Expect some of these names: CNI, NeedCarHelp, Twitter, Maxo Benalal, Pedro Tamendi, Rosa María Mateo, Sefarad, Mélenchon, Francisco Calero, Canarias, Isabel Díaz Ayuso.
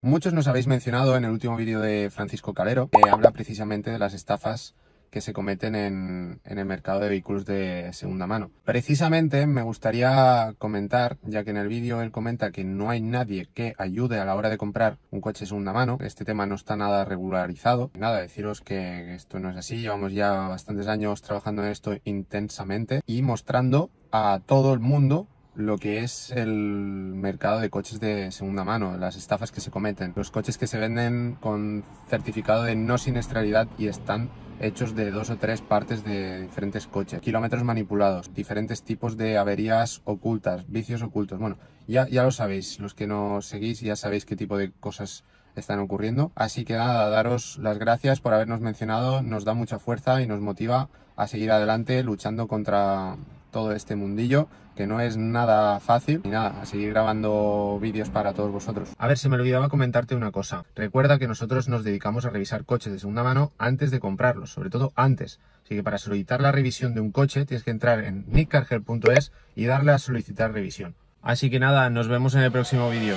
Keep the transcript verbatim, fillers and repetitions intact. Muchos nos habéis mencionado en el último vídeo de Francisco Calero, que habla precisamente de las estafas que se cometen en, en el mercado de vehículos de segunda mano. Precisamente me gustaría comentar, ya que en el vídeo él comenta que no hay nadie que ayude a la hora de comprar un coche de segunda mano. Este tema no está nada regularizado. Nada, deciros que esto no es así. Llevamos ya bastantes años trabajando en esto intensamente y mostrando a todo el mundo lo que es el mercado de coches de segunda mano, las estafas que se cometen, los coches que se venden con certificado de no siniestralidad y están hechos de dos o tres partes de diferentes coches, kilómetros manipulados, diferentes tipos de averías ocultas, vicios ocultos. Bueno, ya, ya lo sabéis, los que nos seguís ya sabéis qué tipo de cosas están ocurriendo. Así que nada, daros las gracias por habernos mencionado, nos da mucha fuerza y nos motiva a seguir adelante luchando contra todo este mundillo, que no es nada fácil. Y nada, a seguir grabando vídeos para todos vosotros. A ver, se me olvidaba comentarte una cosa. Recuerda que nosotros nos dedicamos a revisar coches de segunda mano antes de comprarlos, sobre todo antes. Así que para solicitar la revisión de un coche tienes que entrar en NeedCarHelp punto es y darle a solicitar revisión. Así que nada, nos vemos en el próximo vídeo.